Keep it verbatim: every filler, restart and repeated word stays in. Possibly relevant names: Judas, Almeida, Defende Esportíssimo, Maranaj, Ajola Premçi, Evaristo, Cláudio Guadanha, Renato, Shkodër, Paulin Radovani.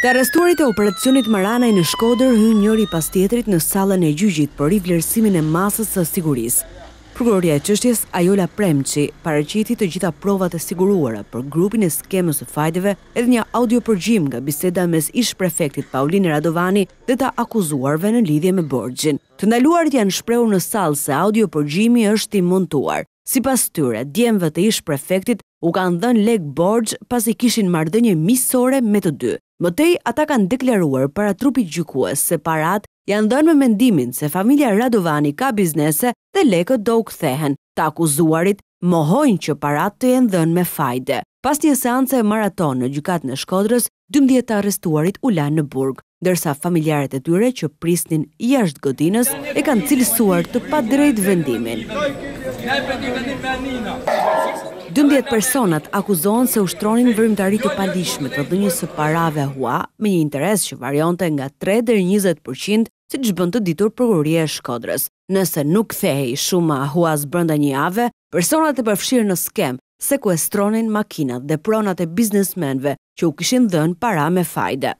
Të arrestuarit e operacionit Maranaj në Shkodër hyn njëri pas tjetrit në sallën e gjyqit për rivlerësimin e masës së sigurisë. Prokuroria e çështjes Ajola Premçi paraqiti të gjitha provat e siguruara për grupin e skemës së fajdeve edhe një audio përgjim nga biseda mes ish-prefektit Paulin Radovani dhe të akuzuarve në lidhje me borxhin. Të ndaluarit janë shprehur në sallë se audio përgjimi është i montuar. Sipas tyre, djemve të ish-prefektit u kanë dhënë lek borxh pasi kishin marrëdhënie miqësore me të dy. Mëtej, ata kanë deklaruar para trupit gjykues se parat janë dhënë me mendimin se familja Radovani ka biznese dhe lekët do u kthehen. Të akuzuarit mohojnë që parat të jenë dhënë me fajde. Pas një seance maraton në gjykatën e Shkodrës, dymbëdhjetë të arrestuarit u lanë në burg, ndërsa familjarët e tyre që prisnin jashtë godinës e kanë cilësuar të padrejtë vendimin. dymbëdhjetë personat akuzohen se ushtronin vërmëtari të palishme të dhënies së parave hua me një interes që varionte nga tre deri në njëzet përqind, siç bën të ditur Prokuroria e Shkodrës. Nëse nuk kthehej shuma huas brenda një jave, personat e përfshirë në skemë sekuestronin makinat dhe pronat e biznesmenëve që u kishin dhënë para me fajde.